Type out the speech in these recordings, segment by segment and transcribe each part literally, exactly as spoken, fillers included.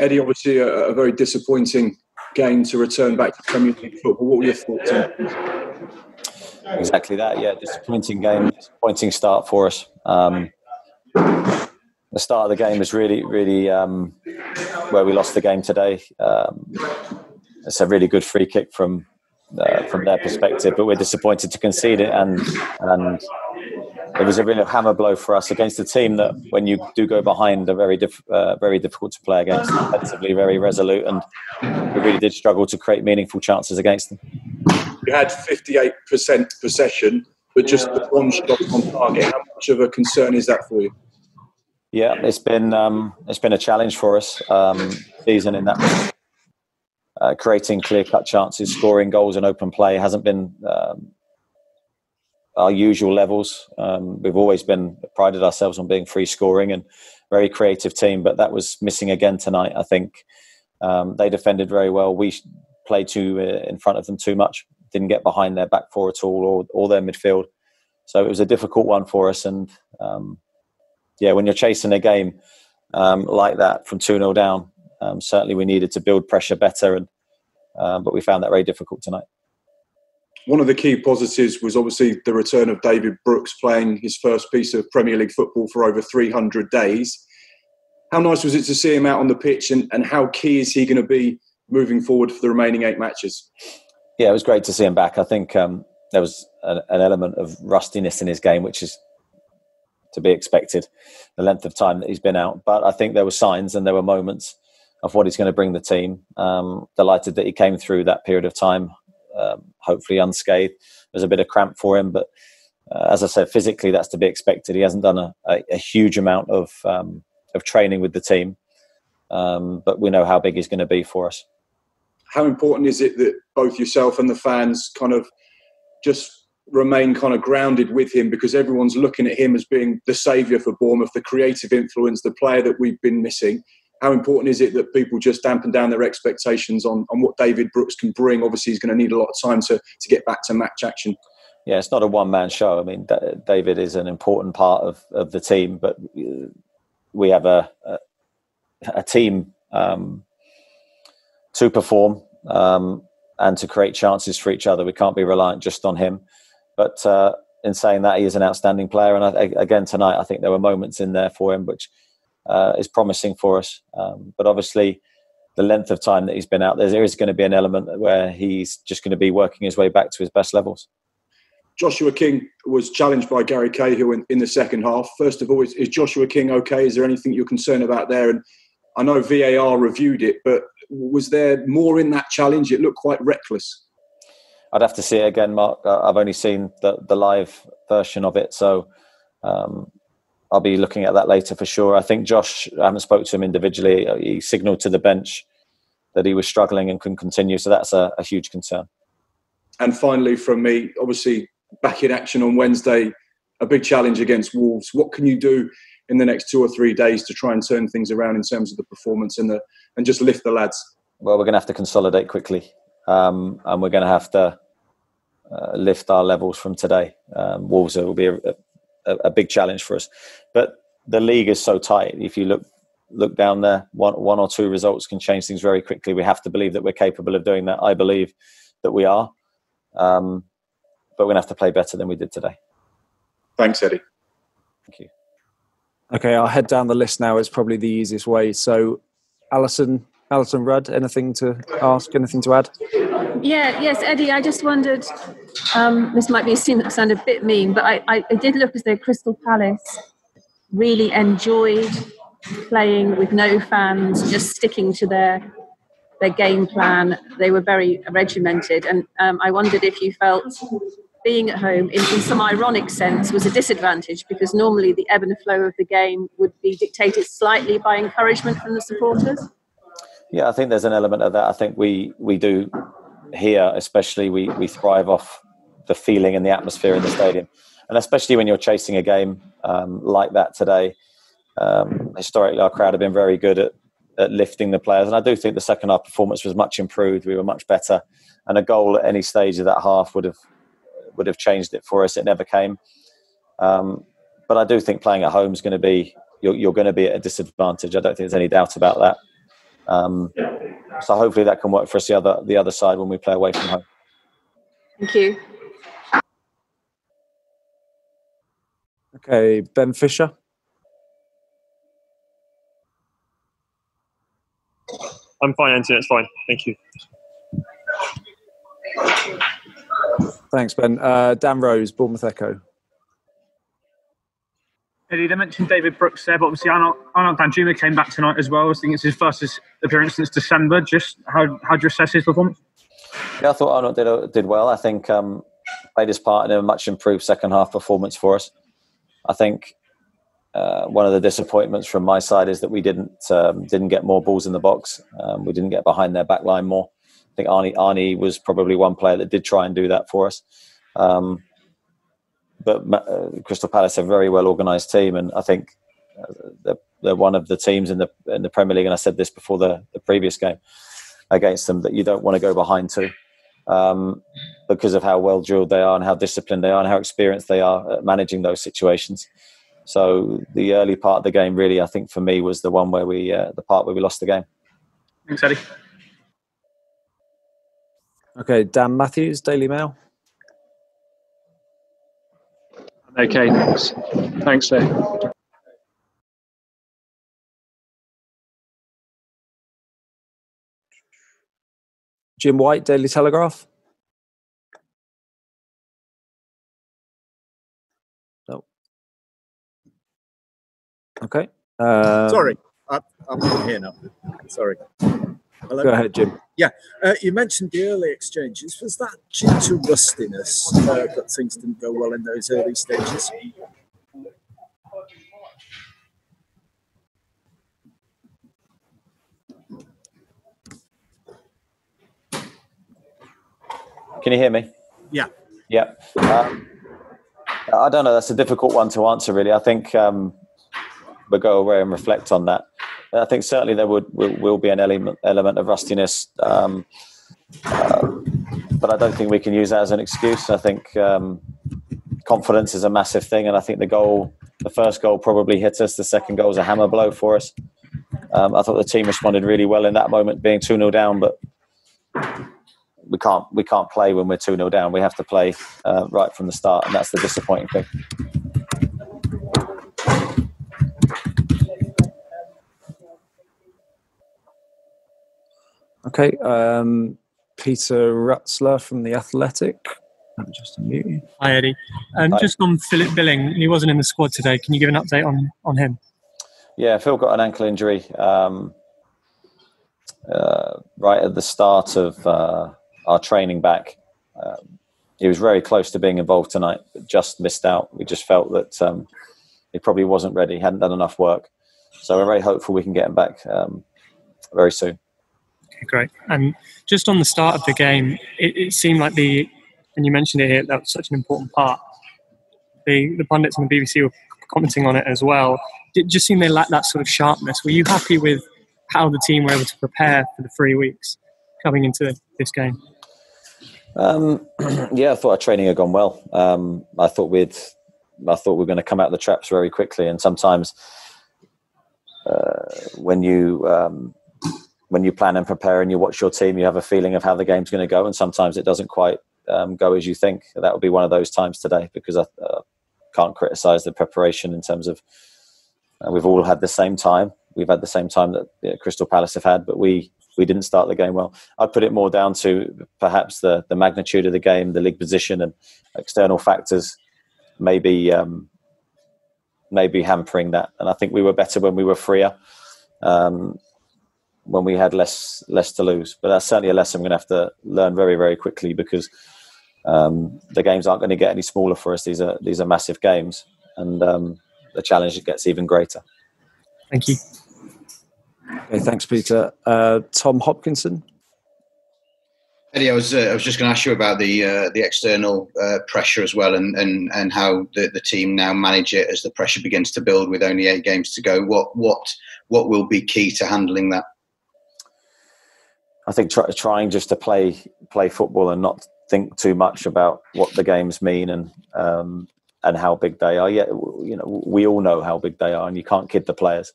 Eddie, obviously a, a very disappointing game to return back to Premier League football. What were your thoughts on? Exactly that, yeah. Disappointing game, disappointing start for us. Um, the start of the game was really, really um, where we lost the game today. Um, it's a really good free kick from uh, from their perspective, but we're disappointed to concede it, and and it was a real hammer blow for us against a team that, when you do go behind, are very diff- uh, very difficult to play against, defensively very resolute, and we really did struggle to create meaningful chances against them. You had fifty-eight percent possession, but just the one shot on target. How much of a concern is that for you? Yeah, it's been um, it's been a challenge for us um, season in that uh, creating clear-cut chances, scoring goals in open play hasn't been um, our usual levels. Um, we've always been prided ourselves on being free scoring and very creative team, but that was missing again tonight. I think um, they defended very well. We played too uh, in front of them too much. Didn't get behind their back four at all, or, or their midfield. So it was a difficult one for us. And um, yeah, when you're chasing a game um, like that from two nil down, um, certainly we needed to build pressure better. And uh, but we found that very difficult tonight. One of the key positives was obviously the return of David Brooks playing his first piece of Premier League football for over three hundred days. How nice was it to see him out on the pitch, and, and how key is he going to be moving forward for the remaining eight matches? Yeah, it was great to see him back. I think um, there was a, an element of rustiness in his game, which is to be expected, the length of time that he's been out. But I think there were signs and there were moments of what he's going to bring the team. Um, delighted that he came through that period of time, um, hopefully unscathed. There's a bit of cramp for him, but uh, as I said, physically that's to be expected. He hasn't done a, a, a huge amount of um, of training with the team, um, but we know how big he's going to be for us. How important is it that both yourself and the fans kind of just remain kind of grounded with him, because everyone's looking at him as being the saviour for Bournemouth, the creative influence, the player that we've been missing? How important is it that people just dampen down their expectations on, on what David Brooks can bring? Obviously, he's going to need a lot of time to, to get back to match action. Yeah, it's not a one-man show. I mean, David is an important part of, of the team, but we have a, a, a team um, to perform um, and to create chances for each other. We can't be reliant just on him. But uh, in saying that, he is an outstanding player. And I, again, tonight, I think there were moments in there for him, which uh, is promising for us. Um, but obviously, the length of time that he's been out, there is going to be an element where he's just going to be working his way back to his best levels. Joshua King was challenged by Gary Cahill in, in the second half. First of all, is, is Joshua King okay? Is there anything you're concerned about there? And I know V A R reviewed it, but was there more in that challenge? It looked quite reckless. I'd have to see it again, Mark. I've only seen the, the live version of it, so um, I'll be looking at that later for sure. I think Josh, I haven't spoke to him individually. He signalled to the bench that he was struggling and couldn't continue, so that's a, a huge concern. And finally from me, obviously back in action on Wednesday, a big challenge against Wolves. What can you do in the next two or three days to try and turn things around in terms of the performance and the and just lift the lads? Well, we're going to have to consolidate quickly, um, and we're going to have to uh, lift our levels from today. Um, Wolves will be a, a, a big challenge for us, but the league is so tight. If you look look down there, one one or two results can change things very quickly. We have to believe that we're capable of doing that. I believe that we are, um, but we're going to have to play better than we did today. Thanks, Eddie. Thank you. Okay, I'll head down the list now. It's probably the easiest way. So, Alison, Alison Rudd, anything to ask? Anything to add? Yeah, yes, Eddie. I just wondered. Um, this might be a scene that sounded a bit mean, but I, I, I did look as though Crystal Palace really enjoyed playing with no fans, just sticking to their their game plan. They were very regimented, and um, I wondered if you felt being at home, in, in some ironic sense, was a disadvantage, because normally the ebb and flow of the game would be dictated slightly by encouragement from the supporters. Yeah, I think there's an element of that. I think we we do here, especially, we, we thrive off the feeling and the atmosphere in the stadium. And especially when you're chasing a game um, like that today, um, historically our crowd have been very good at, at lifting the players. And I do think the second half performance was much improved. We were much better. And a goal at any stage of that half would have would have changed it for us. It never came. Um, but I do think playing at home is going to be, you're, you're going to be at a disadvantage. I don't think there's any doubt about that. Um, so hopefully that can work for us the other the other side when we play away from home. Thank you. Okay, Ben Fisher. I'm fine, Anthony. It's fine. Thank you. Thanks, Ben. Uh, Dan Rose, Bournemouth Echo. Eddie, they mentioned David Brooks there, but obviously Arnold, Arnold Danjuma came back tonight as well. I think it's his first appearance since December. Just how how do you assess his performance? Yeah, I thought Arnold did did well. I think um, played his part in a much improved second half performance for us. I think uh, one of the disappointments from my side is that we didn't um, didn't get more balls in the box. Um, we didn't get behind their back line more. I think Arnie Arnie was probably one player that did try and do that for us. Um, But uh, Crystal Palace are a very well organised team, and I think they're, they're one of the teams in the in the Premier League. And I said this before the, the previous game against them, that you don't want to go behind to, um, because of how well drilled they are and how disciplined they are and how experienced they are at managing those situations. So the early part of the game, really, I think for me, was the one where we uh, the part where we lost the game. Thanks, Eddie. Okay, Dan Matthews, Daily Mail. Okay, thanks. Thanks, Dave. Jim White, Daily Telegraph. No. Okay. Um, Sorry, I, I'm here now. Sorry. Hello? Go ahead, Jim. Yeah, uh, you mentioned the early exchanges. Was that due to rustiness uh, that things didn't go well in those early stages? Can you hear me? Yeah. Yeah. Um, I don't know. That's a difficult one to answer, really. I think um, we'll go away and reflect on that. I think certainly there would will, will be an element element of rustiness, um, uh, but I don't think we can use that as an excuse. I think um, confidence is a massive thing, and I think the goal, the first goal, probably hit us. The second goal was a hammer blow for us. Um, I thought the team responded really well in that moment, being two nil down. But we can't we can't play when we're two nil down. We have to play uh, right from the start, and that's the disappointing thing. Okay, um, Peter Rutzler from The Athletic. I'm just unmute you. Hi, Eddie. Um, Hi. Just on Philip Billing, he wasn't in the squad today. Can you give an update on, on him? Yeah, Phil got an ankle injury um, uh, right at the start of uh, our training back. Um, he was very close to being involved tonight, but just missed out. We just felt that um, he probably wasn't ready, hadn't done enough work. So we're very hopeful we can get him back um, very soon. Great. And just on the start of the game, it, it seemed like the, and you mentioned it here, that was such an important part. The the pundits on the B B C were commenting on it as well. It just seemed they lacked that sort of sharpness. Were you happy with how the team were able to prepare for the three weeks coming into this game? Um, yeah, I thought our training had gone well. Um, I thought we'd, I thought we were going to come out of the traps very quickly. And sometimes uh, when you... Um, When you plan and prepare and you watch your team, you have a feeling of how the game's going to go, and sometimes it doesn't quite um, go as you think. That would be one of those times today, because I uh, can't criticise the preparation in terms of uh, we've all had the same time. We've had the same time that uh, Crystal Palace have had, but we we didn't start the game well. I'd put it more down to perhaps the the magnitude of the game, the league position, and external factors maybe um, maybe hampering that. And I think we were better when we were freer. Um, when we had less less to lose. But that's certainly a lesson we're going to have to learn very, very quickly, because um, the games aren't going to get any smaller for us. These are these are massive games, and um, the challenge gets even greater. Thank you. Okay, thanks, Peter. Uh, Tom Hopkinson? Eddie, I was, uh, I was just going to ask you about the uh, the external uh, pressure as well, and, and, and how the, the team now manage it as the pressure begins to build with only eight games to go. What, what, what will be key to handling that? I think try, trying just to play play football and not think too much about what the games mean and um, and how big they are. Yeah, you know, we all know how big they are, and you can't kid the players.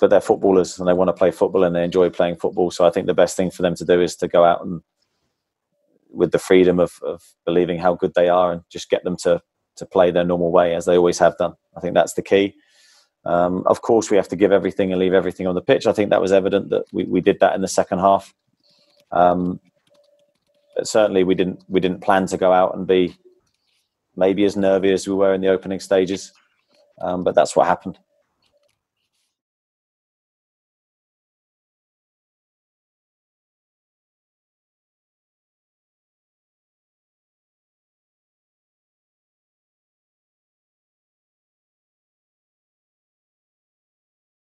but they're footballers and they want to play football and they enjoy playing football. So I think the best thing for them to do is to go out and with the freedom of, of believing how good they are and just get them to, to play their normal way as they always have done. I think that's the key. Um, of course, we have to give everything and leave everything on the pitch. I think that was evident that we, we did that in the second half. Um, but certainly we didn't, we didn't plan to go out and be maybe as nervy as we were in the opening stages. Um, but that's what happened.